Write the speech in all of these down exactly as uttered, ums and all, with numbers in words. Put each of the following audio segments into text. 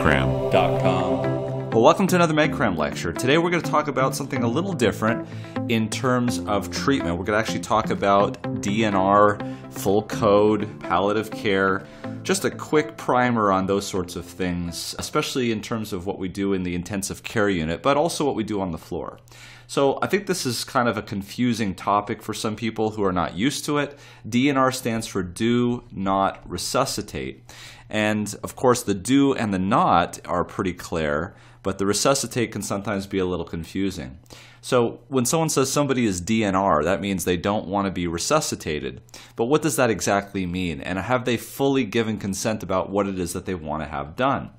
medcram dot com. Well, welcome to another MedCram lecture. Today we're going to talk about something a little different in terms of treatment. We're going to actually talk about D N R, full code, palliative care, just a quick primer on those sorts of things, especially in terms of what we do in the intensive care unit, but also what we do on the floor. So I think this is kind of a confusing topic for some people who are not used to it. D N R stands for do not resuscitate. And of course the do and the not are pretty clear, but the resuscitate can sometimes be a little confusing. So when someone says somebody is D N R, that means they don't want to be resuscitated. But what does that exactly mean? And have they fully given consent about what it is that they want to have done?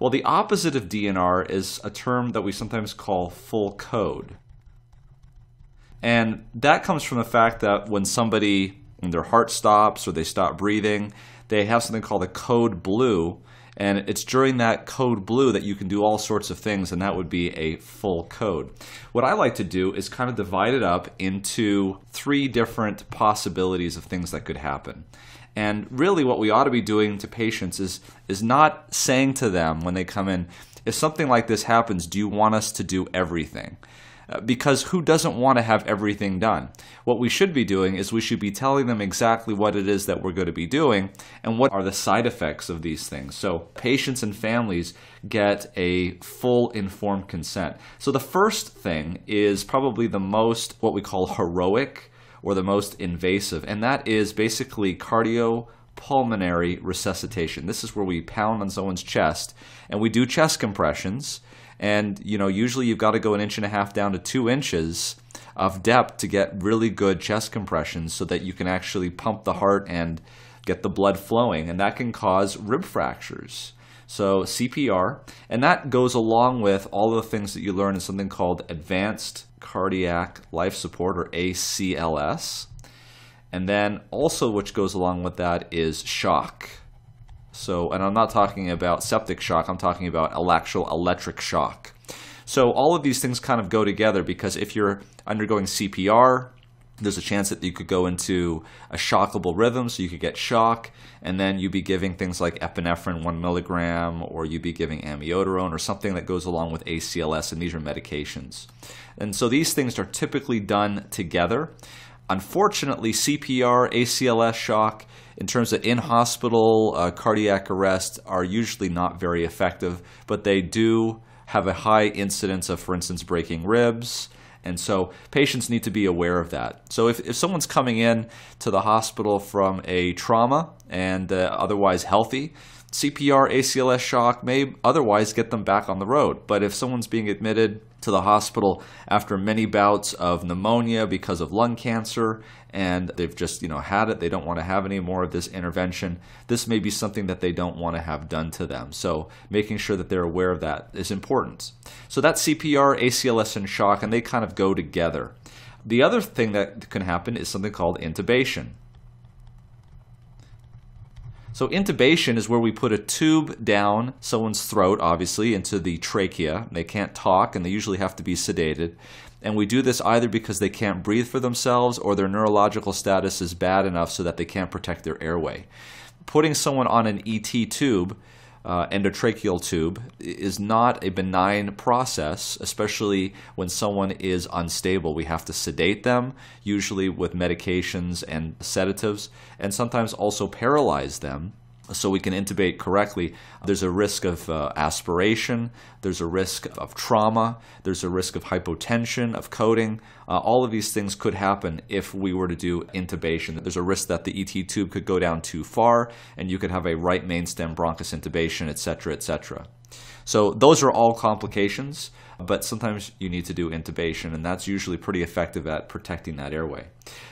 Well, the opposite of D N R is a term that we sometimes call full code. And that comes from the fact that when somebody, when their heart stops or they stop breathing, they have something called a code blue. And it's during that code blue that you can do all sorts of things, and that would be a full code. What I like to do is kind of divide it up into three different possibilities of things that could happen. And really what we ought to be doing to patients is, is not saying to them when they come in, if something like this happens, do you want us to do everything? Because who doesn't want to have everything done? What we should be doing is we should be telling them exactly what it is that we're going to be doing and what are the side effects of these things. So patients and families get a full informed consent. So the first thing is probably the most what we call heroic or the most invasive, and that is basically cardio pulmonary resuscitation. This is where we pound on someone's chest and we do chest compressions, and you know, usually you've got to go an inch and a half down to two inches of depth to get really good chest compressions so that you can actually pump the heart and get the blood flowing, and that can cause rib fractures. So C P R, and that goes along with all of the things that you learn in something called advanced cardiac life support, or A C L S. And then also which goes along with that is shock. So, and I'm not talking about septic shock, I'm talking about actual electric shock. So all of these things kind of go together, because if you're undergoing C P R, there's a chance that you could go into a shockable rhythm, so you could get shock, and then you'd be giving things like epinephrine one milligram, or you'd be giving amiodarone, or something that goes along with A C L S, and these are medications. And so these things are typically done together. Unfortunately, C P R, A C L S, shock, in terms of in-hospital uh, cardiac arrest, are usually not very effective, but they do have a high incidence of, for instance, breaking ribs. And so patients need to be aware of that. So if, if someone's coming in to the hospital from a trauma and uh, otherwise healthy, C P R, A C L S, shock may otherwise get them back on the road. But if someone's being admitted to the hospital after many bouts of pneumonia because of lung cancer, and they've just, you know, had it, they don't want to have any more of this intervention, this may be something that they don't want to have done to them. So making sure that they're aware of that is important. So that's C P R, A C L S, and shock, and they kind of go together. The other thing that can happen is something called intubation. So intubation is where we put a tube down someone's throat, obviously, into the trachea. They can't talk, and they usually have to be sedated. And we do this either because they can't breathe for themselves, or their neurological status is bad enough so that they can't protect their airway. Putting someone on an E T tube, uh, endotracheal tube, is not a benign process, especially when someone is unstable. We have to sedate them, usually with medications and sedatives, and sometimes also paralyze them so we can intubate correctly. There's a risk of uh, aspiration, there's a risk of trauma, there's a risk of hypotension, of coding. Uh, all of these things could happen if we were to do intubation. There's a risk that the E T tube could go down too far, and you could have a right mainstem bronchus intubation, et cetera, et cetera. So those are all complications, but sometimes you need to do intubation, and that's usually pretty effective at protecting that airway.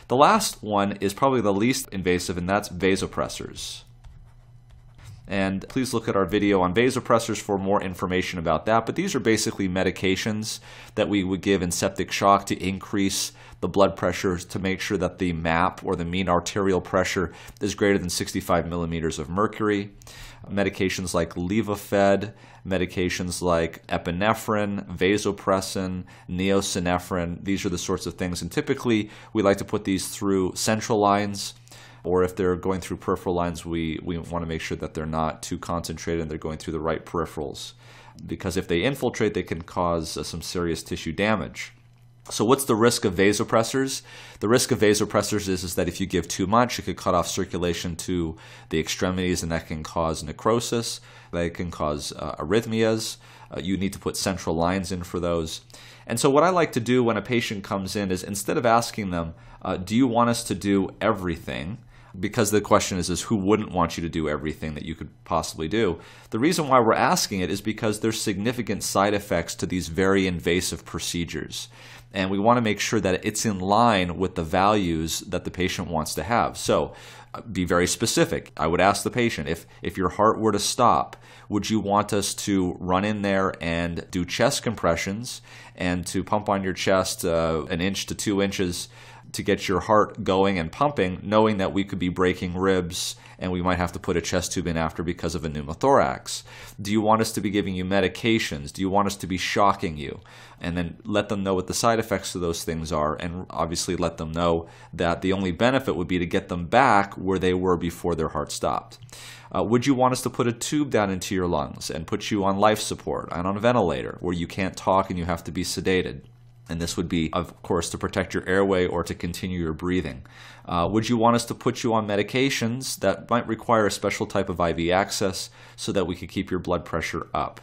The last one is probably the least invasive, and that's vasopressors. And please look at our video on vasopressors for more information about that. But these are basically medications that we would give in septic shock to increase the blood pressure to make sure that the M A P, or the mean arterial pressure, is greater than sixty-five millimeters of mercury. Medications like Levophed, medications like epinephrine, vasopressin, neosinephrine, these are the sorts of things. And typically we like to put these through central lines, or if they're going through peripheral lines, we, we want to make sure that they're not too concentrated and they're going through the right peripherals, because if they infiltrate, they can cause uh, some serious tissue damage. So what's the risk of vasopressors? The risk of vasopressors is, is that if you give too much, it could cut off circulation to the extremities, and that can cause necrosis, that can cause uh, arrhythmias. Uh, you need to put central lines in for those. And so what I like to do when a patient comes in is, instead of asking them, uh, do you want us to do everything? Because the question is, is who wouldn't want you to do everything that you could possibly do? The reason why we're asking it is because there's significant side effects to these very invasive procedures. And we want to make sure that it's in line with the values that the patient wants to have. So uh, be very specific. I would ask the patient, if, if your heart were to stop, would you want us to run in there and do chest compressions and to pump on your chest uh, an inch to two inches to get your heart going and pumping, knowing that we could be breaking ribs and we might have to put a chest tube in after because of a pneumothorax? Do you want us to be giving you medications? Do you want us to be shocking you? And then let them know what the side effects of those things are, and obviously let them know that the only benefit would be to get them back where they were before their heart stopped. Uh, would you want us to put a tube down into your lungs and put you on life support and on a ventilator where you can't talk and you have to be sedated? And this would be, of course, to protect your airway or to continue your breathing. Uh, would you want us to put you on medications that might require a special type of I V access so that we could keep your blood pressure up?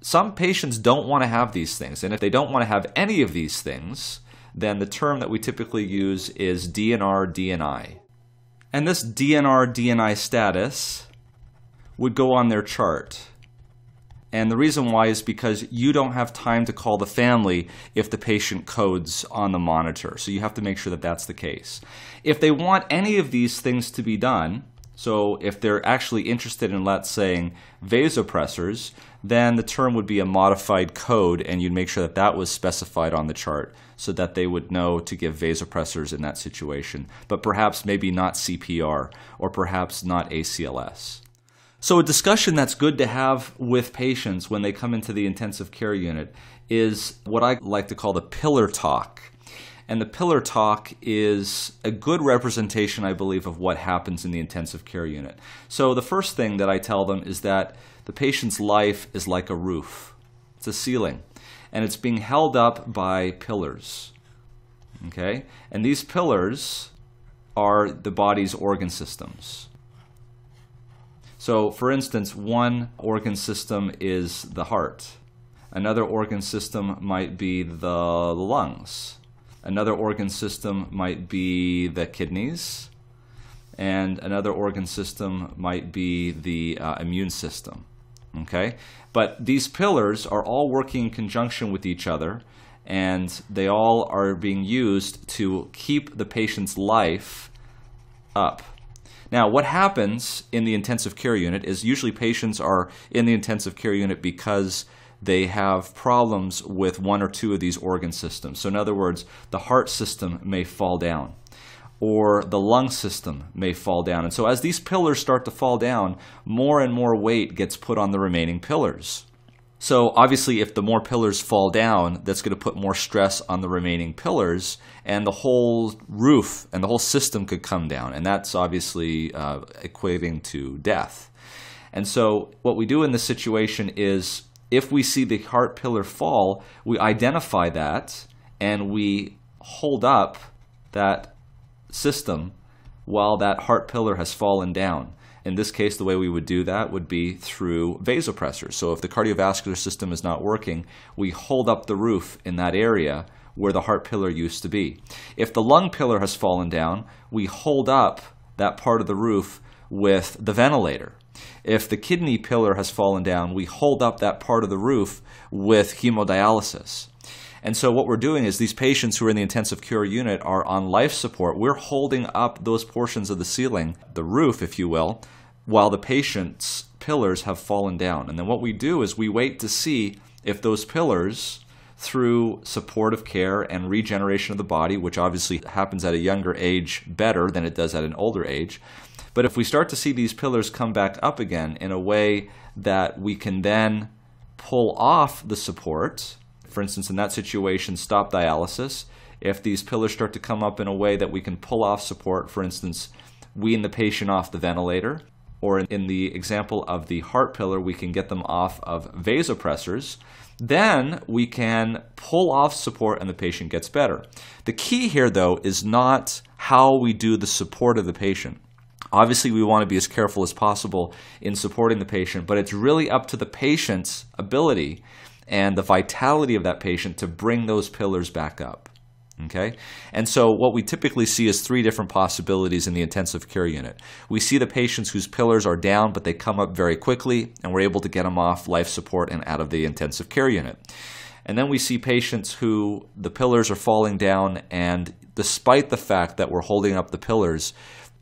Some patients don't want to have these things, and if they don't want to have any of these things, then the term that we typically use is D N R D N I. And this D N R D N I status would go on their chart. And the reason why is because you don't have time to call the family if the patient codes on the monitor. So you have to make sure that that's the case. If they want any of these things to be done, so if they're actually interested in, let's say, vasopressors, then the term would be a modified code, and you'd make sure that that was specified on the chart so that they would know to give vasopressors in that situation, but perhaps maybe not C P R or perhaps not A C L S. So a discussion that's good to have with patients when they come into the intensive care unit is what I like to call the pillar talk. And the pillar talk is a good representation, I believe, of what happens in the intensive care unit. So the first thing that I tell them is that the patient's life is like a roof. It's a ceiling. And it's being held up by pillars. Okay? And these pillars are the body's organ systems. So, for instance, one organ system is the heart. Another organ system might be the lungs. Another organ system might be the kidneys. And another organ system might be the uh, immune system. Okay? But these pillars are all working in conjunction with each other, and they all are being used to keep the patient's life up. Now, what happens in the intensive care unit is usually patients are in the intensive care unit because they have problems with one or two of these organ systems. So in other words, the heart system may fall down, or the lung system may fall down. And so as these pillars start to fall down, more and more weight gets put on the remaining pillars. So obviously, if the more pillars fall down, that's going to put more stress on the remaining pillars, and the whole roof and the whole system could come down, and that's obviously uh, equating to death. And so what we do in this situation is, if we see the heart pillar fall, we identify that and we hold up that system while that heart pillar has fallen down. In this case, the way we would do that would be through vasopressors. So if the cardiovascular system is not working, we hold up the roof in that area where the heart pillar used to be. If the lung pillar has fallen down, we hold up that part of the roof with the ventilator. If the kidney pillar has fallen down, we hold up that part of the roof with hemodialysis. And so what we're doing is, these patients who are in the intensive care unit are on life support. We're holding up those portions of the ceiling, the roof, if you will, while the patient's pillars have fallen down. And then what we do is we wait to see if those pillars, through supportive care and regeneration of the body, which obviously happens at a younger age better than it does at an older age, but if we start to see these pillars come back up again in a way that we can then pull off the support, for instance, in that situation, stop dialysis. If these pillars start to come up in a way that we can pull off support, for instance, wean the patient off the ventilator, or in the example of the heart pillar, we can get them off of vasopressors. Then we can pull off support and the patient gets better. The key here, though, is not how we do the support of the patient. Obviously, we want to be as careful as possible in supporting the patient, but it's really up to the patient's ability and the vitality of that patient to bring those pillars back up. Okay? And so what we typically see is three different possibilities in the intensive care unit. We see the patients whose pillars are down, but they come up very quickly, and we're able to get them off life support and out of the intensive care unit. And then we see patients who the pillars are falling down, and despite the fact that we're holding up the pillars,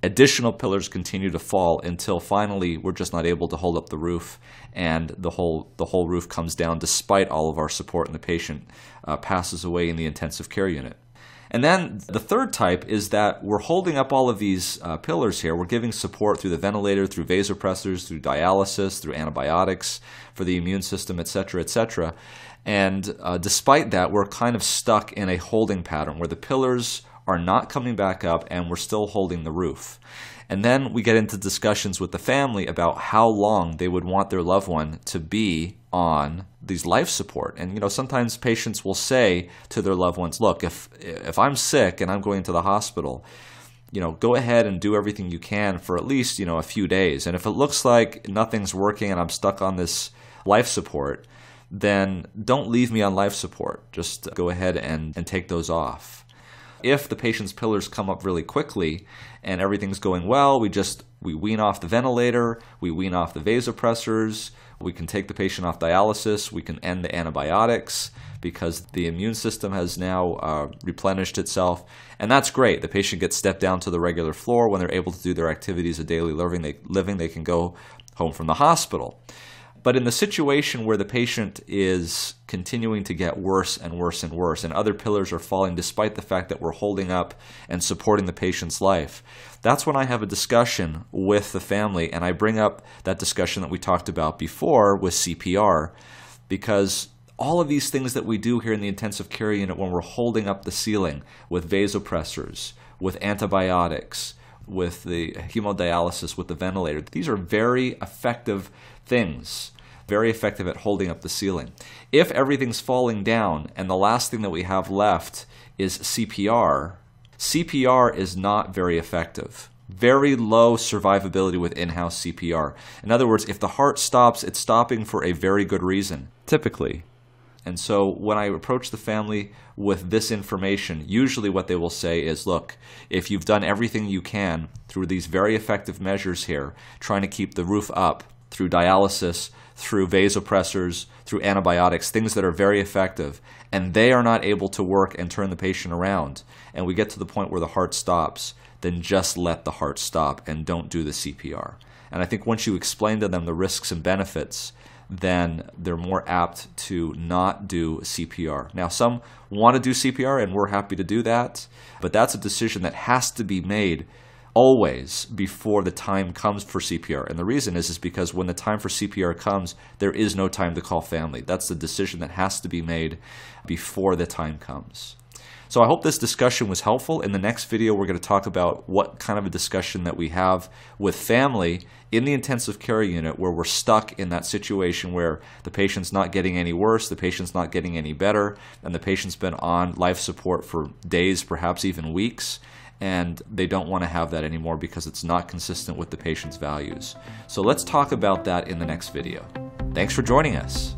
additional pillars continue to fall until finally we're just not able to hold up the roof, and the whole the whole roof comes down despite all of our support, and the patient uh, passes away in the intensive care unit. And then the third type is that we're holding up all of these uh, pillars here. We're giving support through the ventilator, through vasopressors, through dialysis, through antibiotics for the immune system, et cetera, et cetera. And uh, despite that, we're kind of stuck in a holding pattern where the pillars are not coming back up and we're still holding the roof. And then we get into discussions with the family about how long they would want their loved one to be on these life support. And you know, sometimes patients will say to their loved ones, look, if if I'm sick and I'm going to the hospital, you know, go ahead and do everything you can for at least, you know, a few days. And if it looks like nothing's working and I'm stuck on this life support, then don't leave me on life support. Just go ahead and, and take those off. If the patient's pillars come up really quickly and everything's going well, we just we wean off the ventilator, we wean off the vasopressors, we can take the patient off dialysis, we can end the antibiotics because the immune system has now uh, replenished itself, and that's great. The patient gets stepped down to the regular floor. When they're able to do their activities of daily living, they, living, they can go home from the hospital. But in the situation where the patient is continuing to get worse and worse and worse, and other pillars are falling despite the fact that we're holding up and supporting the patient's life, that's when I have a discussion with the family, and I bring up that discussion that we talked about before with C P R, because all of these things that we do here in the intensive care unit when we're holding up the ceiling with vasopressors, with antibiotics, with the hemodialysis, with the ventilator, these are very effective things, very effective at holding up the ceiling. If everything's falling down and the last thing that we have left is C P R, C P R is not very effective. Very low survivability with in-house C P R. In other words, if the heart stops, it's stopping for a very good reason, typically. And so when I approach the family with this information, usually what they will say is, look, if you've done everything you can through these very effective measures here, trying to keep the roof up through dialysis, through vasopressors, through antibiotics, things that are very effective, and they are not able to work and turn the patient around, and we get to the point where the heart stops, then just let the heart stop and don't do the C P R. And I think once you explain to them the risks and benefits, then they're more apt to not do C P R. Now, some want to do C P R, and we're happy to do that, but that's a decision that has to be made always before the time comes for C P R. And the reason is, is because when the time for C P R comes, there is no time to call family. That's the decision that has to be made before the time comes. So I hope this discussion was helpful. In the next video, we're going to talk about what kind of a discussion that we have with family in the intensive care unit where we're stuck in that situation where the patient's not getting any worse, the patient's not getting any better, and the patient's been on life support for days, perhaps even weeks, and they don't want to have that anymore because it's not consistent with the patient's values. So let's talk about that in the next video. Thanks for joining us.